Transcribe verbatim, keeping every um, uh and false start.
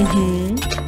Mm-hmm.